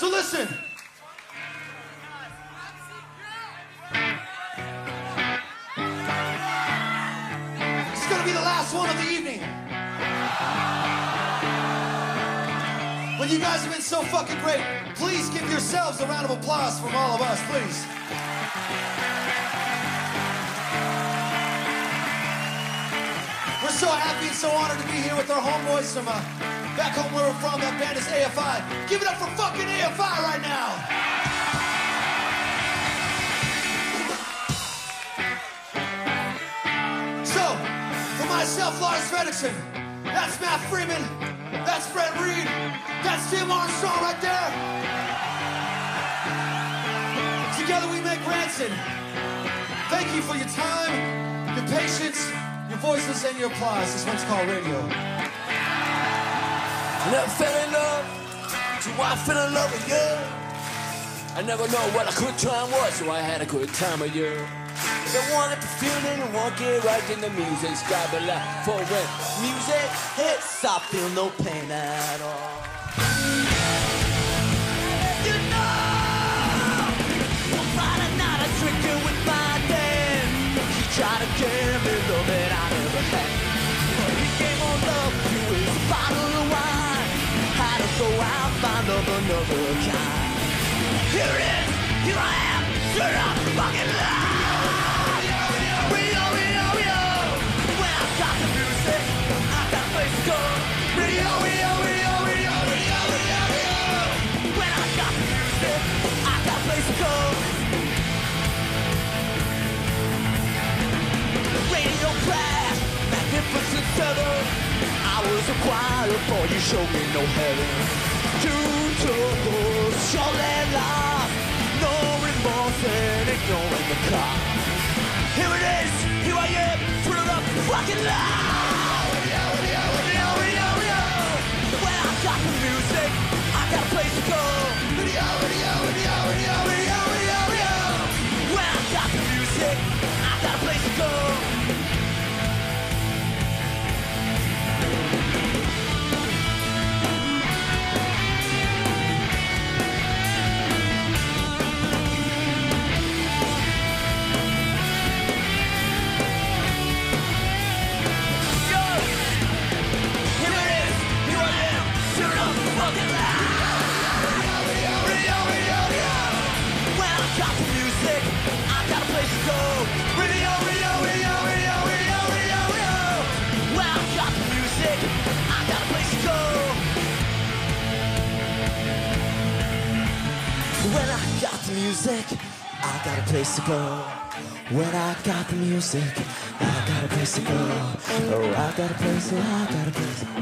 So listen. It's gonna be the last one of the evening. Well, you guys have been so fucking great. Please give yourselves a round of applause from all of us, please. We're so happy and so honored to be here with our homeboys from back home where we're from. That band is AFI. Give it up for fucking AFI right now. So, for myself, Lars Frederiksen, that's Matt Freeman, that's Brett Reed, that's Tim Armstrong right there. Together we make Rancid. Thank you for your time, your patience, your voices, and your applause. This one's called Radio. I never fell in love till I fell in love with you. I never know what a good time was, so I had a good time with you. If I wanted to feel it, I won't get right in the music. Grab a lot for when music hits, I feel no pain at all. You know, on Friday night I drink it with my dad. He tried to give me love that I never had. But he gave on love to his bottle of wine. How to go out, find love another kind. Here it is, here I am, turn up the fucking light. I was a choir before you showed me no heaven. You took us, surely lost, no remorse and ignoring the cop. Here it is, here I am, turn up fucking loud. When I got the music, I got a place to go. When I got the music, I got a place to go. Music, I got a place to go. When I got the music, I got a place to go. Oh, I got a place, I got a place.